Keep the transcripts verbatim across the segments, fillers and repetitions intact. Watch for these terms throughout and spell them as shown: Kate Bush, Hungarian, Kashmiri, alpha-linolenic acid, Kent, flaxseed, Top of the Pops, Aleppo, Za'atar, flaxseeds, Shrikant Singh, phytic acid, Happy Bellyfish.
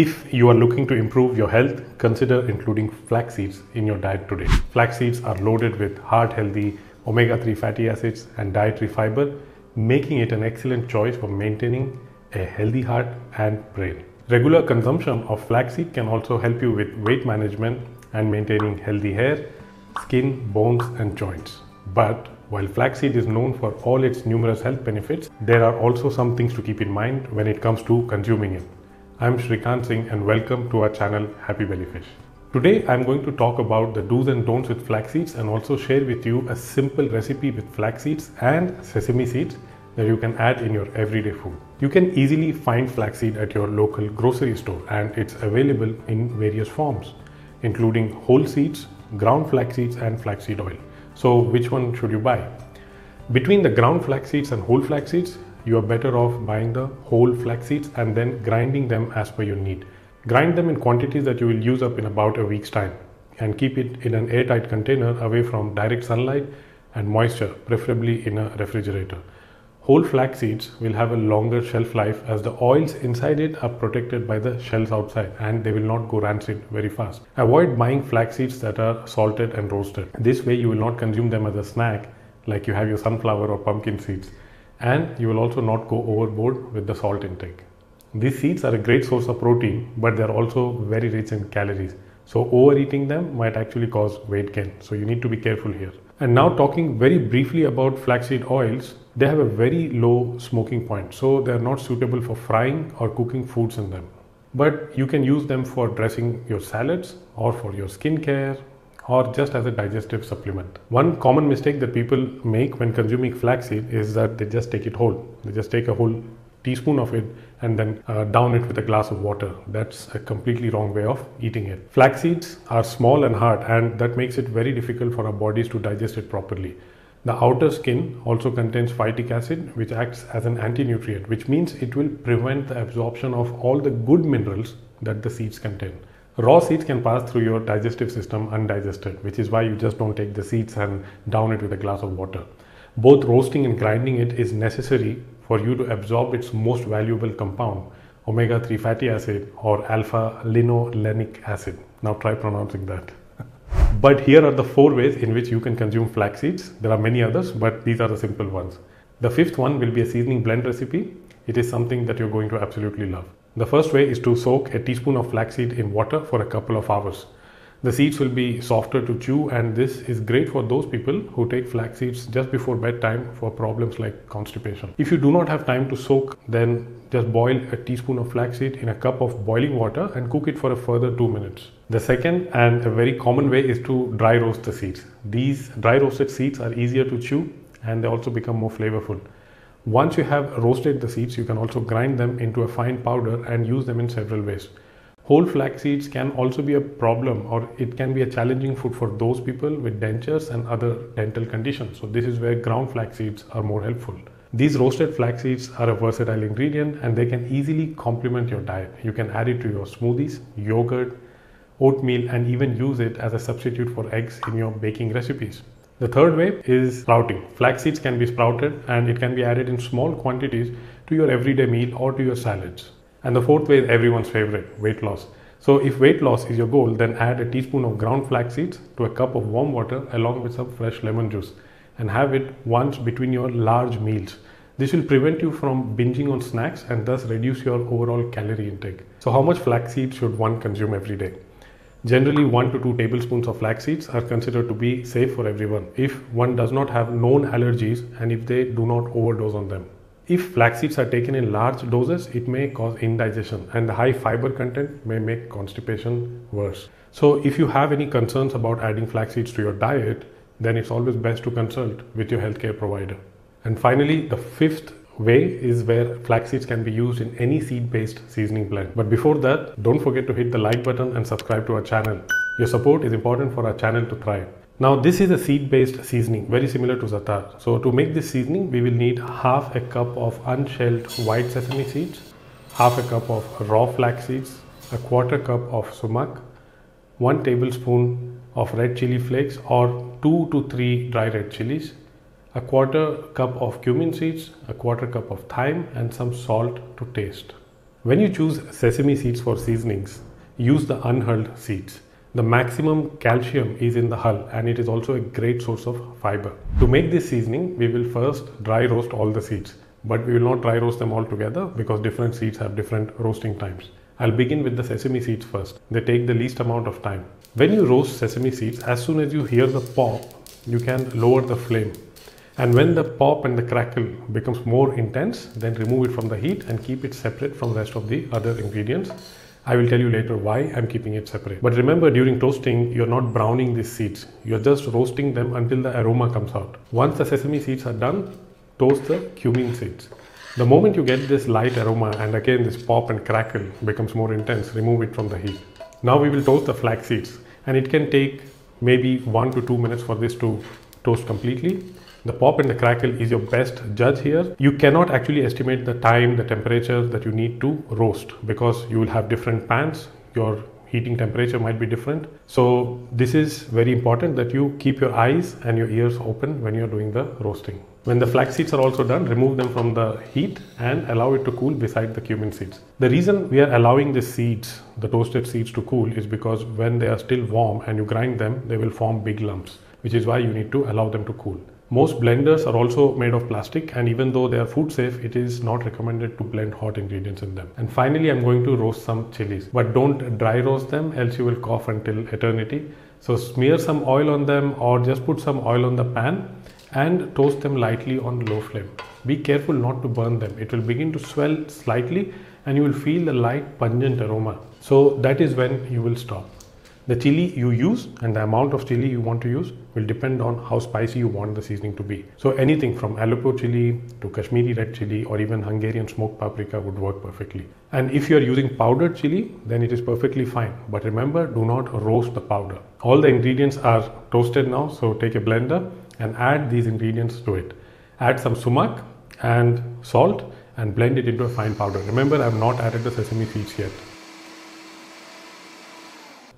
If you are looking to improve your health, consider including flax seeds in your diet today. Flax seeds are loaded with heart-healthy omega three fatty acids and dietary fiber, making it an excellent choice for maintaining a healthy heart and brain. Regular consumption of flaxseed can also help you with weight management and maintaining healthy hair, skin, bones, and joints. But while flaxseed is known for all its numerous health benefits, there are also some things to keep in mind when it comes to consuming it. I'm Shrikant Singh and welcome to our channel Happy Bellyfish. Today I'm going to talk about the do's and don'ts with flax seeds and also share with you a simple recipe with flax seeds and sesame seeds that you can add in your everyday food. You can easily find flaxseed at your local grocery store and it's available in various forms including whole seeds, ground flax seeds and flaxseed oil. So which one should you buy? Between the ground flax seeds and whole flax seeds, you are better off buying the whole flax seeds and then grinding them as per your need. Grind them in quantities that you will use up in about a week's time and keep it in an airtight container away from direct sunlight and moisture, preferably in a refrigerator. Whole flax seeds will have a longer shelf life as the oils inside it are protected by the shells outside and they will not go rancid very fast. Avoid buying flax seeds that are salted and roasted. This way you will not consume them as a snack like you have your sunflower or pumpkin seeds, and you will also not go overboard with the salt intake. These seeds are a great source of protein, but they are also very rich in calories. So overeating them might actually cause weight gain. So you need to be careful here. And now talking very briefly about flaxseed oils, they have a very low smoking point. So they are not suitable for frying or cooking foods in them. But you can use them for dressing your salads or for your skincare or just as a digestive supplement. One common mistake that people make when consuming flaxseed is that they just take it whole. They just take a whole teaspoon of it and then uh, down it with a glass of water. That's a completely wrong way of eating it. Flax seeds are small and hard and that makes it very difficult for our bodies to digest it properly. The outer skin also contains phytic acid which acts as an anti-nutrient, which means it will prevent the absorption of all the good minerals that the seeds contain. Raw seeds can pass through your digestive system undigested, which is why you just don't take the seeds and down it with a glass of water. Both roasting and grinding it is necessary for you to absorb its most valuable compound, omega three fatty acid or alpha-linolenic acid. Now try pronouncing that. But here are the four ways in which you can consume flax seeds. There are many others, but these are the simple ones. The fifth one will be a seasoning blend recipe. It is something that you're going to absolutely love. The first way is to soak a teaspoon of flaxseed in water for a couple of hours. The seeds will be softer to chew and this is great for those people who take flax seeds just before bedtime for problems like constipation. If you do not have time to soak, then just boil a teaspoon of flax seed in a cup of boiling water and cook it for a further two minutes. The second and a very common way is to dry roast the seeds. These dry roasted seeds are easier to chew and they also become more flavorful. Once you have roasted the seeds, you can also grind them into a fine powder and use them in several ways. Whole flax seeds can also be a problem or it can be a challenging food for those people with dentures and other dental conditions. So this is where ground flax seeds are more helpful. These roasted flax seeds are a versatile ingredient and they can easily complement your diet. You can add it to your smoothies, yogurt, oatmeal and even use it as a substitute for eggs in your baking recipes. The third way is sprouting. Flax seeds can be sprouted and it can be added in small quantities to your everyday meal or to your salads. And the fourth way is everyone's favorite, weight loss. So if weight loss is your goal, then add a teaspoon of ground flax seeds to a cup of warm water along with some fresh lemon juice and have it once between your large meals. This will prevent you from binging on snacks and thus reduce your overall calorie intake. So how much flax seeds should one consume every day? Generally, one to two tablespoons of flax seeds are considered to be safe for everyone if one does not have known allergies and if they do not overdose on them. If flax seeds are taken in large doses, it may cause indigestion and the high fiber content may make constipation worse. So if you have any concerns about adding flax seeds to your diet, then it's always best to consult with your healthcare provider. And finally, the fifth way is where flax seeds can be used in any seed-based seasoning blend. But before that, don't forget to hit the like button and subscribe to our channel. Your support is important for our channel to thrive. Now this is a seed-based seasoning, very similar to Za'atar. So to make this seasoning, we will need half a cup of unshelled white sesame seeds, half a cup of raw flax seeds, a quarter cup of sumac, one tablespoon of red chili flakes or two to three dry red chilies, a quarter cup of cumin seeds, a quarter cup of thyme and some salt to taste. When you choose sesame seeds for seasonings, use the unhulled seeds. The maximum calcium is in the hull and it is also a great source of fiber. To make this seasoning, we will first dry roast all the seeds, but we will not dry roast them all together because different seeds have different roasting times. I'll begin with the sesame seeds first. They take the least amount of time. When you roast sesame seeds, as soon as you hear the pop, you can lower the flame. And when the pop and the crackle becomes more intense, then remove it from the heat and keep it separate from the rest of the other ingredients. I will tell you later why I'm keeping it separate. But remember, during toasting, you're not browning these seeds. You're just roasting them until the aroma comes out. Once the sesame seeds are done, toast the cumin seeds. The moment you get this light aroma and again this pop and crackle becomes more intense, remove it from the heat. Now we will toast the flax seeds, and it can take maybe one to two minutes for this to toast completely. The pop and the crackle is your best judge here. You cannot actually estimate the time, the temperature that you need to roast because you will have different pans. Your heating temperature might be different. So this is very important that you keep your eyes and your ears open when you're doing the roasting. When the flax seeds are also done, remove them from the heat and allow it to cool beside the cumin seeds. The reason we are allowing the seeds, the toasted seeds, to cool is because when they are still warm and you grind them, they will form big lumps, which is why you need to allow them to cool. Most blenders are also made of plastic, and even though they are food safe, it is not recommended to blend hot ingredients in them. And finally, I'm going to roast some chilies, but don't dry roast them, else you will cough until eternity. So smear some oil on them or just put some oil on the pan and toast them lightly on low flame. Be careful not to burn them. It will begin to swell slightly and you will feel the light pungent aroma. So that is when you will stop. The chili you use and the amount of chili you want to use will depend on how spicy you want the seasoning to be. So anything from Aleppo chili to Kashmiri red chili or even Hungarian smoked paprika would work perfectly. And if you are using powdered chili, then it is perfectly fine. But remember, do not roast the powder. All the ingredients are toasted now, so take a blender and add these ingredients to it. Add some sumac and salt and blend it into a fine powder. Remember, I have not added the sesame seeds yet.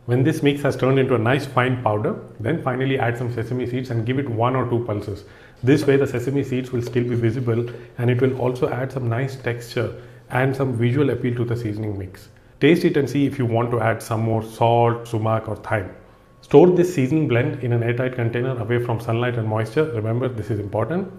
When this mix has turned into a nice fine powder, then finally add some sesame seeds and give it one or two pulses. This way the sesame seeds will still be visible and it will also add some nice texture and some visual appeal to the seasoning mix. Taste it and see if you want to add some more salt, sumac or thyme. Store this seasoning blend in an airtight container away from sunlight and moisture. Remember, this is important.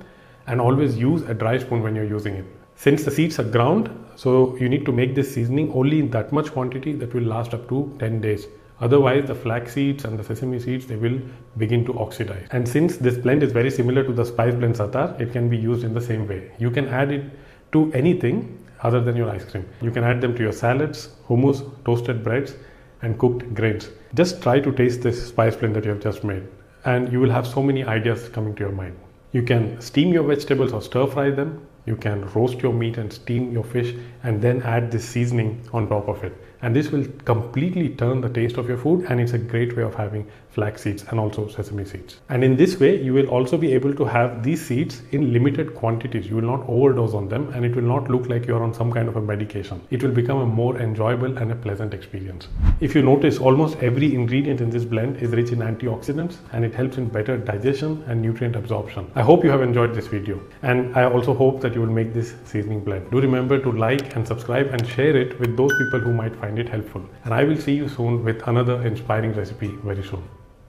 And always use a dry spoon when you're using it. Since the seeds are ground, so you need to make this seasoning only in that much quantity that will last up to ten days. Otherwise, the flax seeds and the sesame seeds, they will begin to oxidize. And since this blend is very similar to the spice blend Za'atar, it can be used in the same way. You can add it to anything other than your ice cream. You can add them to your salads, hummus, toasted breads and cooked grains. Just try to taste this spice blend that you have just made and you will have so many ideas coming to your mind. You can steam your vegetables or stir fry them. You can roast your meat and steam your fish and then add this seasoning on top of it. And this will completely turn the taste of your food, and it's a great way of having flax seeds and also sesame seeds. And in this way, you will also be able to have these seeds in limited quantities. You will not overdose on them and it will not look like you're on some kind of a medication. It will become a more enjoyable and a pleasant experience. If you notice, almost every ingredient in this blend is rich in antioxidants and it helps in better digestion and nutrient absorption. I hope you have enjoyed this video, and I also hope that you will make this seasoning blend. Do remember to like and subscribe and share it with those people who might find it helpful. And I will see you soon with another inspiring recipe very soon.